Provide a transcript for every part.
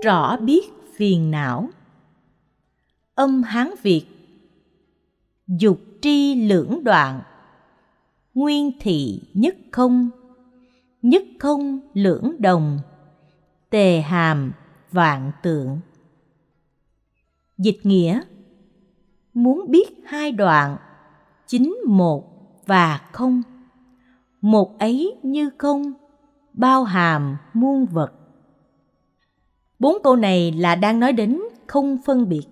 rõ biết phiền não. Âm Hán Việt: dục tri lưỡng đoạn, nguyên thị nhất không lưỡng đồng, tề hàm vạn tượng. Dịch nghĩa: muốn biết hai đoạn, chính một và không, một ấy như không, bao hàm muôn vật. Bốn câu này là đang nói đến không phân biệt.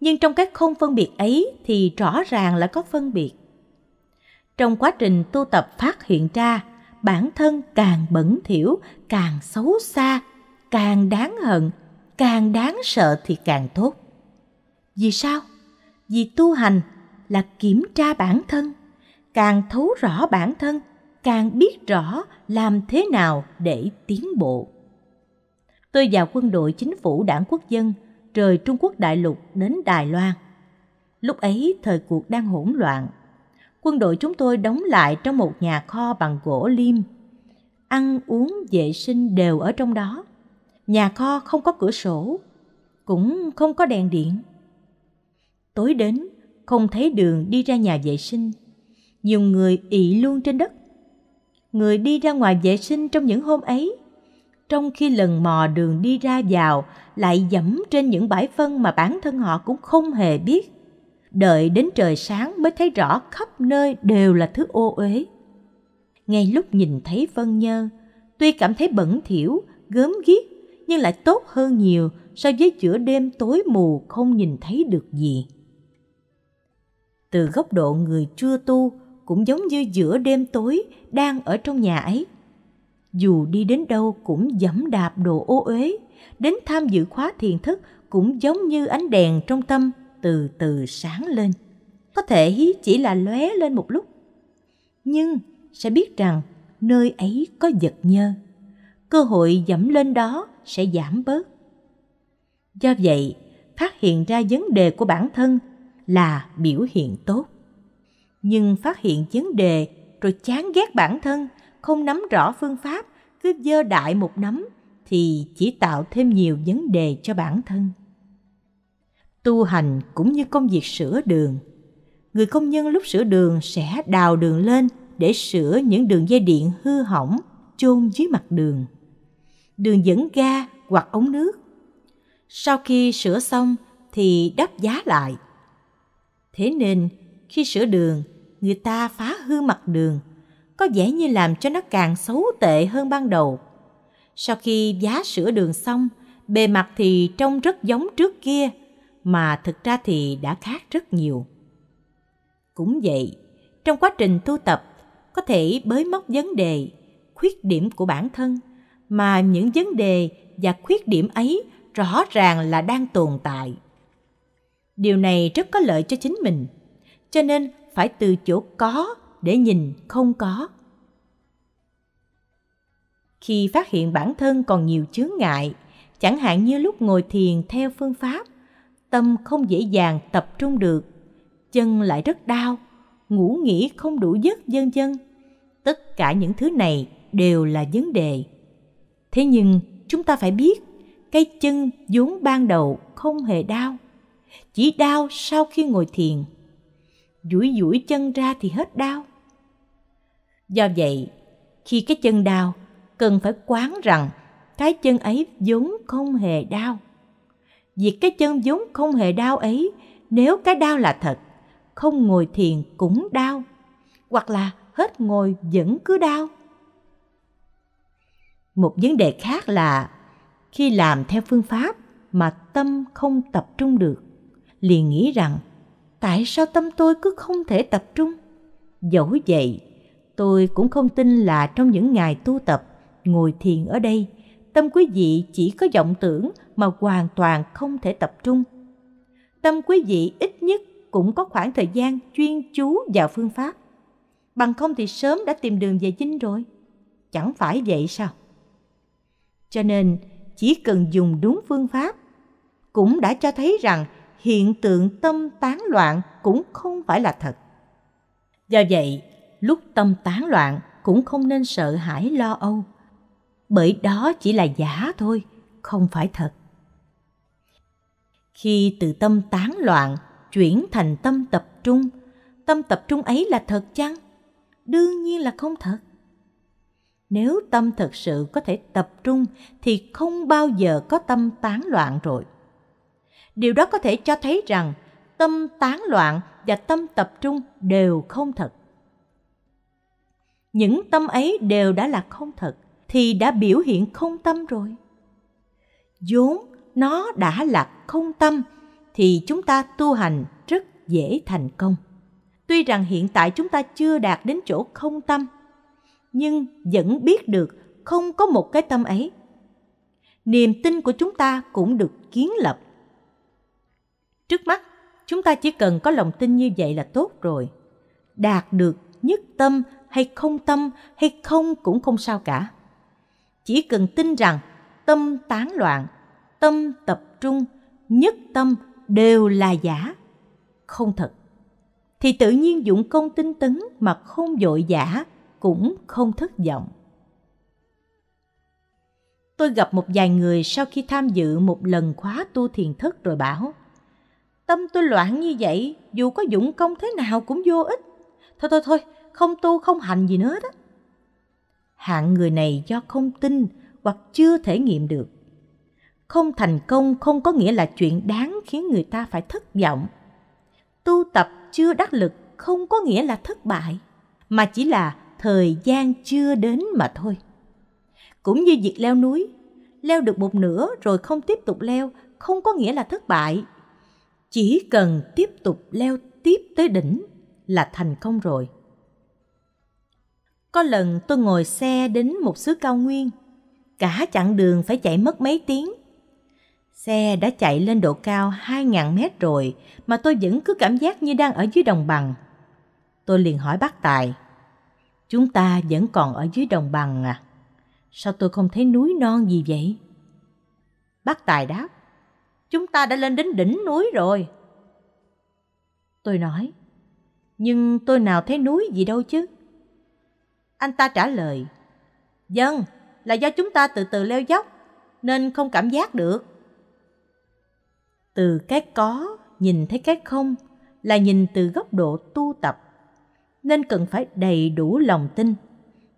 Nhưng trong các không phân biệt ấy thì rõ ràng là có phân biệt. Trong quá trình tu tập phát hiện ra, bản thân càng bẩn thỉu, càng xấu xa, càng đáng hận, càng đáng sợ thì càng tốt. Vì sao? Vì tu hành là kiểm tra bản thân, càng thấu rõ bản thân, càng biết rõ làm thế nào để tiến bộ. Tôi vào quân đội chính phủ Đảng Quốc dân, rời Trung Quốc đại lục đến Đài Loan. Lúc ấy thời cuộc đang hỗn loạn. Quân đội chúng tôi đóng lại trong một nhà kho bằng gỗ lim. Ăn uống vệ sinh đều ở trong đó. Nhà kho không có cửa sổ, cũng không có đèn điện. Tối đến, không thấy đường đi ra nhà vệ sinh. Nhiều người ị luôn trên đất. Người đi ra ngoài vệ sinh trong những hôm ấy, trong khi lần mò đường đi ra vào, lại dẫm trên những bãi phân mà bản thân họ cũng không hề biết. Đợi đến trời sáng mới thấy rõ khắp nơi đều là thứ ô uế. Ngay lúc nhìn thấy phân nhơ, tuy cảm thấy bẩn thỉu, gớm ghiếc, nhưng lại tốt hơn nhiều so với giữa đêm tối mù không nhìn thấy được gì. Từ góc độ người chưa tu, cũng giống như giữa đêm tối đang ở trong nhà ấy. Dù đi đến đâu cũng dẫm đạp đồ ô uế, đến tham dự khóa thiền thức cũng giống như ánh đèn trong tâm từ từ sáng lên. Có thể chỉ là lóe lên một lúc, nhưng sẽ biết rằng nơi ấy có vật nhơ, cơ hội dẫm lên đó sẽ giảm bớt. Do vậy, phát hiện ra vấn đề của bản thân là biểu hiện tốt. Nhưng phát hiện vấn đề rồi chán ghét bản thân, không nắm rõ phương pháp, cứ dơ đại một nắm thì chỉ tạo thêm nhiều vấn đề cho bản thân. Tu hành cũng như công việc sửa đường. Người công nhân lúc sửa đường sẽ đào đường lên để sửa những đường dây điện hư hỏng chôn dưới mặt đường, đường dẫn ga hoặc ống nước. Sau khi sửa xong thì đắp giá lại. Thế nên khi sửa đường, người ta phá hư mặt đường, có vẻ như làm cho nó càng xấu tệ hơn ban đầu. Sau khi vá sửa đường xong, bề mặt thì trông rất giống trước kia, mà thực ra thì đã khác rất nhiều. Cũng vậy, trong quá trình tu tập, có thể bới móc vấn đề, khuyết điểm của bản thân, mà những vấn đề và khuyết điểm ấy rõ ràng là đang tồn tại. Điều này rất có lợi cho chính mình, cho nên phải từ chỗ có để nhìn không có. Khi phát hiện bản thân còn nhiều chướng ngại, chẳng hạn như lúc ngồi thiền theo phương pháp, tâm không dễ dàng tập trung được, chân lại rất đau, ngủ nghỉ không đủ giấc, vân vân. Tất cả những thứ này đều là vấn đề. Thế nhưng chúng ta phải biết, cái chân vốn ban đầu không hề đau, chỉ đau sau khi ngồi thiền. Duỗi duỗi chân ra thì hết đau. Do vậy, khi cái chân đau, cần phải quán rằng cái chân ấy vốn không hề đau. Việc cái chân vốn không hề đau ấy, nếu cái đau là thật, không ngồi thiền cũng đau, hoặc là hết ngồi vẫn cứ đau. Một vấn đề khác là khi làm theo phương pháp mà tâm không tập trung được, liền nghĩ rằng tại sao tâm tôi cứ không thể tập trung? Dẫu vậy, tôi cũng không tin là trong những ngày tu tập, ngồi thiền ở đây, tâm quý vị chỉ có vọng tưởng mà hoàn toàn không thể tập trung. Tâm quý vị ít nhất cũng có khoảng thời gian chuyên chú vào phương pháp. Bằng không thì sớm đã tìm đường về chính rồi. Chẳng phải vậy sao? Cho nên, chỉ cần dùng đúng phương pháp, cũng đã cho thấy rằng hiện tượng tâm tán loạn cũng không phải là thật. Do vậy, lúc tâm tán loạn cũng không nên sợ hãi lo âu, bởi đó chỉ là giả thôi, không phải thật. Khi từ tâm tán loạn chuyển thành tâm tập trung ấy là thật chăng? Đương nhiên là không thật. Nếu tâm thật sự có thể tập trung thì không bao giờ có tâm tán loạn rồi. Điều đó có thể cho thấy rằng tâm tán loạn và tâm tập trung đều không thật. Những tâm ấy đều đã là không thật thì đã biểu hiện không tâm rồi. Vốn nó đã là không tâm thì chúng ta tu hành rất dễ thành công. Tuy rằng hiện tại chúng ta chưa đạt đến chỗ không tâm, nhưng vẫn biết được không có một cái tâm ấy. Niềm tin của chúng ta cũng được kiến lập. Trước mắt, chúng ta chỉ cần có lòng tin như vậy là tốt rồi. Đạt được nhất tâm hay không tâm hay không cũng không sao cả. Chỉ cần tin rằng tâm tán loạn, tâm tập trung, nhất tâm đều là giả, không thật, thì tự nhiên dụng công tinh tấn mà không vội vã cũng không thất vọng. Tôi gặp một vài người sau khi tham dự một lần khóa tu thiền thất rồi bảo: tâm tôi loạn như vậy, dù có dụng công thế nào cũng vô ích. Thôi, không tu không hành gì nữa đó. Hạng người này do không tin hoặc chưa thể nghiệm được. Không thành công không có nghĩa là chuyện đáng khiến người ta phải thất vọng. Tu tập chưa đắc lực không có nghĩa là thất bại, mà chỉ là thời gian chưa đến mà thôi. Cũng như việc leo núi, leo được một nửa rồi không tiếp tục leo không có nghĩa là thất bại. Chỉ cần tiếp tục leo tiếp tới đỉnh là thành công rồi. Có lần tôi ngồi xe đến một xứ cao nguyên, cả chặng đường phải chạy mất mấy tiếng. Xe đã chạy lên độ cao 2.000 mét rồi mà tôi vẫn cứ cảm giác như đang ở dưới đồng bằng. Tôi liền hỏi bác Tài: chúng ta vẫn còn ở dưới đồng bằng à? Sao tôi không thấy núi non gì vậy? Bác Tài đáp: chúng ta đã lên đến đỉnh núi rồi. Tôi nói: nhưng tôi nào thấy núi gì đâu chứ. Anh ta trả lời: vâng, là do chúng ta từ từ leo dốc nên không cảm giác được. Từ cái có nhìn thấy cái không là nhìn từ góc độ tu tập, nên cần phải đầy đủ lòng tin.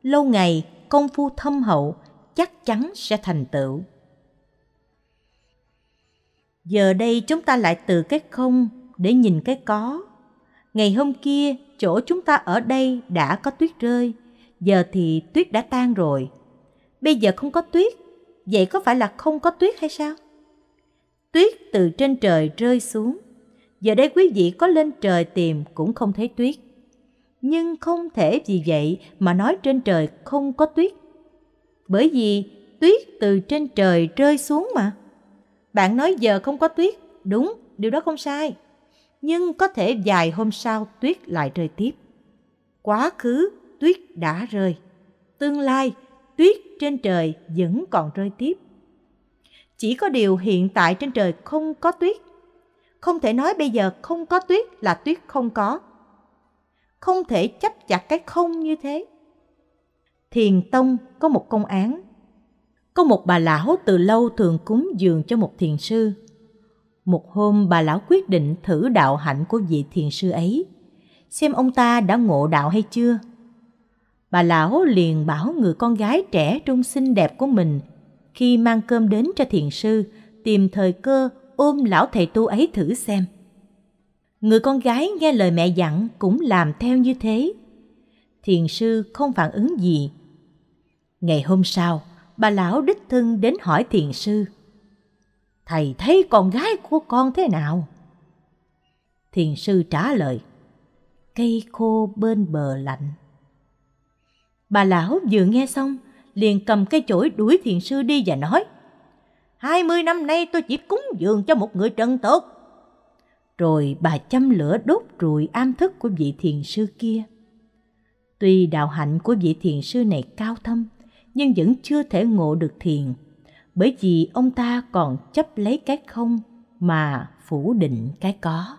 Lâu ngày, công phu thâm hậu chắc chắn sẽ thành tựu. Giờ đây chúng ta lại từ cái không để nhìn cái có. Ngày hôm kia, chỗ chúng ta ở đây đã có tuyết rơi, giờ thì tuyết đã tan rồi. Bây giờ không có tuyết, vậy có phải là không có tuyết hay sao? Tuyết từ trên trời rơi xuống. Giờ đây quý vị có lên trời tìm cũng không thấy tuyết. Nhưng không thể vì vậy mà nói trên trời không có tuyết. Bởi vì tuyết từ trên trời rơi xuống mà. Bạn nói giờ không có tuyết, đúng, điều đó không sai. Nhưng có thể vài hôm sau tuyết lại rơi tiếp. Quá khứ tuyết đã rơi. Tương lai tuyết trên trời vẫn còn rơi tiếp. Chỉ có điều hiện tại trên trời không có tuyết. Không thể nói bây giờ không có tuyết là tuyết không có. Không thể chấp chặt cái không như thế. Thiền tông có một công án. Có một bà lão từ lâu thường cúng dường cho một thiền sư. Một hôm bà lão quyết định thử đạo hạnh của vị thiền sư ấy, xem ông ta đã ngộ đạo hay chưa. Bà lão liền bảo người con gái trẻ trung xinh đẹp của mình khi mang cơm đến cho thiền sư, tìm thời cơ ôm lão thầy tu ấy thử xem. Người con gái nghe lời mẹ dặn cũng làm theo như thế. Thiền sư không phản ứng gì. Ngày hôm sau, bà lão đích thân đến hỏi thiền sư: thầy thấy con gái của con thế nào? Thiền sư trả lời: cây khô bên bờ lạnh. Bà lão vừa nghe xong, liền cầm cây chổi đuổi thiền sư đi và nói: 20 năm nay tôi chỉ cúng dường cho một người trần tục. Rồi bà châm lửa đốt rụi am thức của vị thiền sư kia. Tuy đạo hạnh của vị thiền sư này cao thâm, nhưng vẫn chưa thể ngộ được thiền, bởi vì ông ta còn chấp lấy cái không mà phủ định cái có.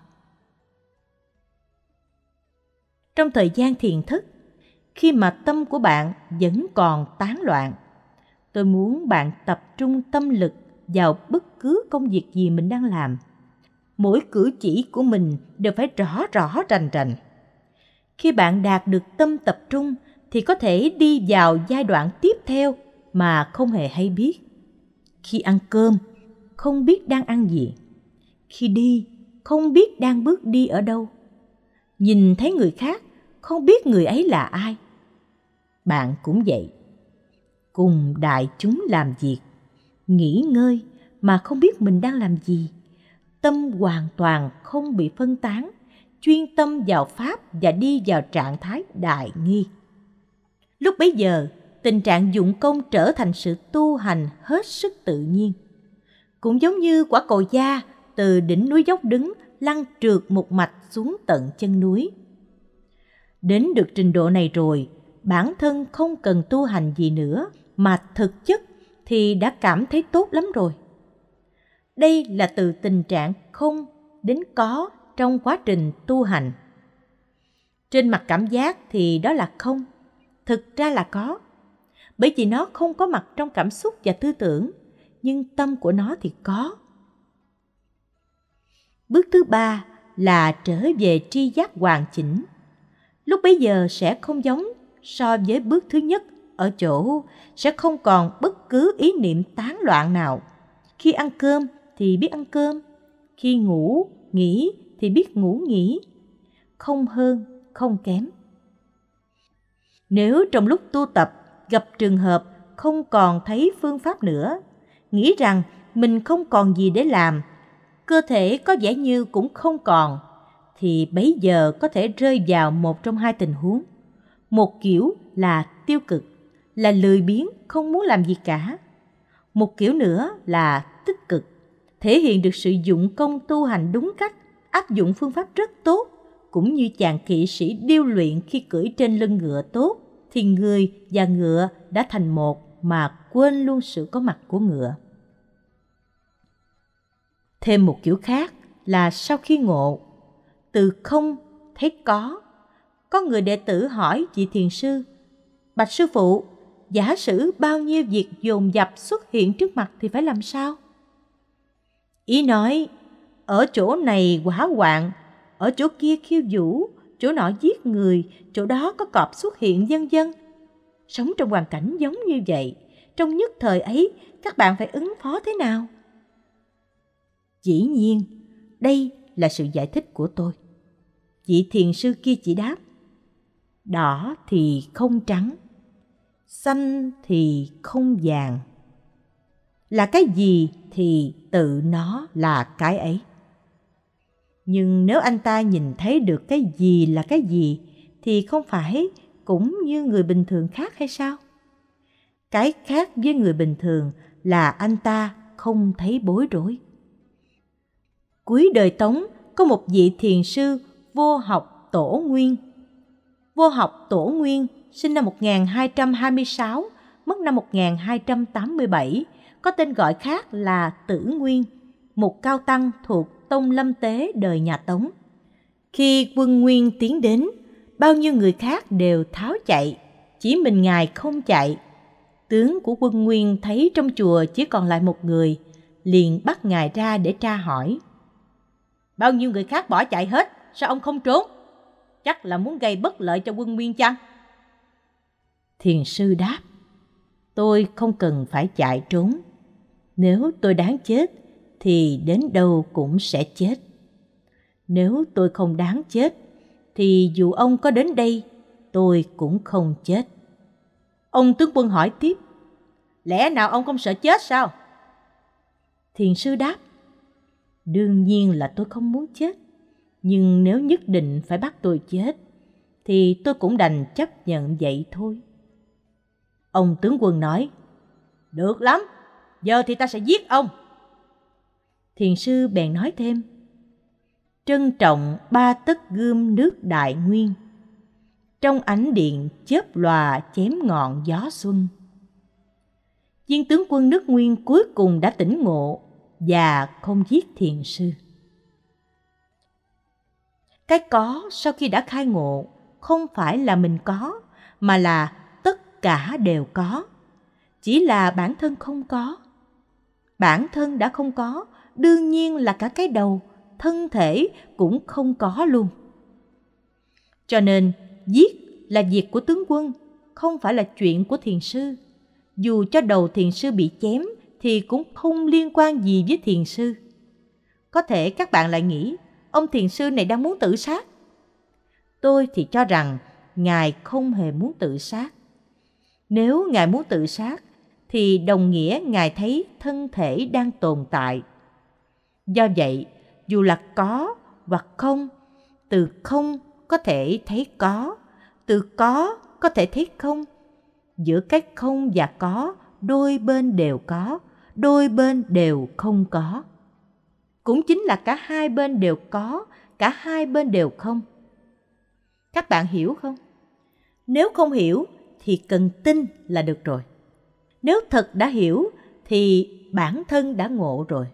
Trong thời gian thiền thức, khi mà tâm của bạn vẫn còn tán loạn, tôi muốn bạn tập trung tâm lực vào bất cứ công việc gì mình đang làm. Mỗi cử chỉ của mình đều phải rõ ràng. Khi bạn đạt được tâm tập trung thì có thể đi vào giai đoạn tiếp theo mà không hề hay biết. Khi ăn cơm, không biết đang ăn gì. Khi đi, không biết đang bước đi ở đâu. Nhìn thấy người khác, không biết người ấy là ai. Bạn cũng vậy. Cùng đại chúng làm việc, nghỉ ngơi mà không biết mình đang làm gì. Tâm hoàn toàn không bị phân tán, chuyên tâm vào Pháp và đi vào trạng thái đại nghi. Lúc bấy giờ, tình trạng dụng công trở thành sự tu hành hết sức tự nhiên. Cũng giống như quả cầu da từ đỉnh núi dốc đứng lăn trượt một mạch xuống tận chân núi. Đến được trình độ này rồi, bản thân không cần tu hành gì nữa mà thực chất thì đã cảm thấy tốt lắm rồi. Đây là từ tình trạng không đến có trong quá trình tu hành. Trên mặt cảm giác thì đó là không, thực ra là có. Bởi vì nó không có mặt trong cảm xúc và tư tưởng, nhưng tâm của nó thì có. Bước thứ ba là trở về tri giác hoàn chỉnh. Lúc bấy giờ sẽ không giống so với bước thứ nhất ở chỗ sẽ không còn bất cứ ý niệm tán loạn nào. Khi ăn cơm thì biết ăn cơm, khi ngủ, nghỉ thì biết ngủ nghỉ, không hơn, không kém. Nếu trong lúc tu tập gặp trường hợp không còn thấy phương pháp nữa, nghĩ rằng mình không còn gì để làm, cơ thể có vẻ như cũng không còn, thì bấy giờ có thể rơi vào một trong hai tình huống. Một kiểu là tiêu cực, là lười biếng, không muốn làm gì cả. Một kiểu nữa là tích cực, thể hiện được sự dụng công tu hành đúng cách, áp dụng phương pháp rất tốt, cũng như chàng kỵ sĩ điêu luyện khi cưỡi trên lưng ngựa tốt, thì người và ngựa đã thành một mà quên luôn sự có mặt của ngựa. Thêm một kiểu khác là sau khi ngộ, từ không thấy có. Có người đệ tử hỏi vị thiền sư: "Bạch sư phụ, giả sử bao nhiêu việc dồn dập xuất hiện trước mặt thì phải làm sao?" Ý nói, ở chỗ này hỏa hoạn, ở chỗ kia khiêu vũ, chỗ nọ giết người, chỗ đó có cọp xuất hiện vân vân. Sống trong hoàn cảnh giống như vậy, trong nhất thời ấy các bạn phải ứng phó thế nào? Dĩ nhiên, đây là sự giải thích của tôi. Vị thiền sư kia chỉ đáp: "Đỏ thì không trắng, xanh thì không vàng. Là cái gì thì tự nó là cái ấy." Nhưng nếu anh ta nhìn thấy được cái gì là cái gì thì không phải cũng như người bình thường khác hay sao? Cái khác với người bình thường là anh ta không thấy bối rối. Cuối đời Tống có một vị thiền sư Vô Học Tổ Nguyên. Vô Học Tổ Nguyên sinh năm 1226, mất năm 1287, có tên gọi khác là Tử Nguyên, một cao tăng thuộc Tông Lâm Tế đời nhà Tống. Khi quân Nguyên tiến đến, bao nhiêu người khác đều tháo chạy, chỉ mình ngài không chạy. Tướng của quân Nguyên thấy trong chùa chỉ còn lại một người, liền bắt ngài ra để tra hỏi: "Bao nhiêu người khác bỏ chạy hết, sao ông không trốn? Chắc là muốn gây bất lợi cho quân Nguyên chăng?" Thiền sư đáp: "Tôi không cần phải chạy trốn. Nếu tôi đáng chết thì đến đâu cũng sẽ chết. Nếu tôi không đáng chết thì dù ông có đến đây tôi cũng không chết." Ông tướng quân hỏi tiếp: "Lẽ nào ông không sợ chết sao?" Thiền sư đáp: "Đương nhiên là tôi không muốn chết. Nhưng nếu nhất định phải bắt tôi chết thì tôi cũng đành chấp nhận vậy thôi." Ông tướng quân nói: "Được lắm, giờ thì ta sẽ giết ông." Thiền sư bèn nói thêm: "Trân trọng 3 tấc gươm nước Đại Nguyên, trong ánh điện chớp lòa chém ngọn gió xuân." Viên tướng quân nước Nguyên cuối cùng đã tỉnh ngộ và không giết thiền sư. Cái có sau khi đã khai ngộ không phải là mình có, mà là tất cả đều có, chỉ là bản thân không có. Bản thân đã không có, đương nhiên là cả cái đầu, thân thể cũng không có luôn. Cho nên, giết là việc của tướng quân, không phải là chuyện của thiền sư. Dù cho đầu thiền sư bị chém thì cũng không liên quan gì với thiền sư. Có thể các bạn lại nghĩ, ông thiền sư này đang muốn tự sát. Tôi thì cho rằng, Ngài không hề muốn tự sát. Nếu Ngài muốn tự sát, thì đồng nghĩa Ngài thấy thân thể đang tồn tại. Do vậy, dù là có hoặc không, từ không có thể thấy có, từ có thể thấy không. Giữa cái không và có, đôi bên đều có, đôi bên đều không có. Cũng chính là cả hai bên đều có, cả hai bên đều không. Các bạn hiểu không? Nếu không hiểu thì cần tin là được rồi. Nếu thật đã hiểu thì bản thân đã ngộ rồi.